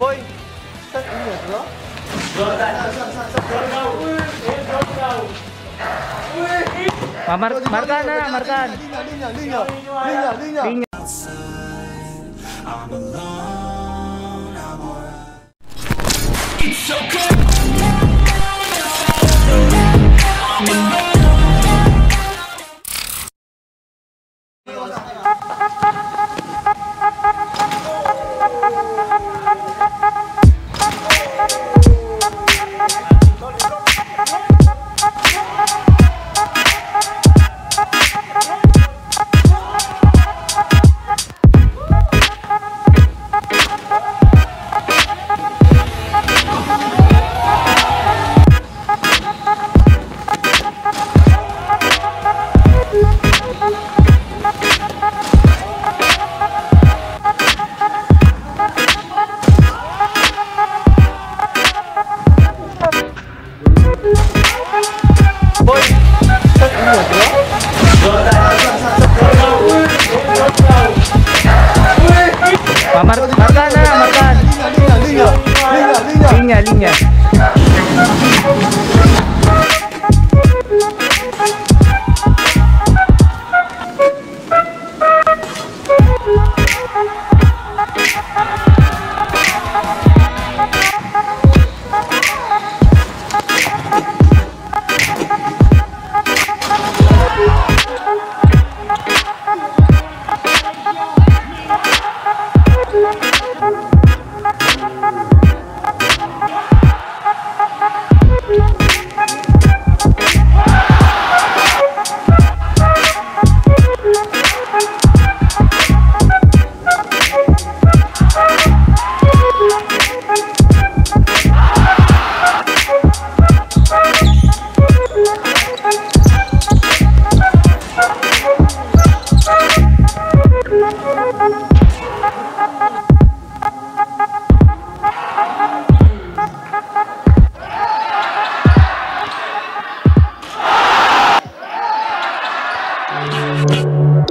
Boy, start in there, bro. Markan. Linya.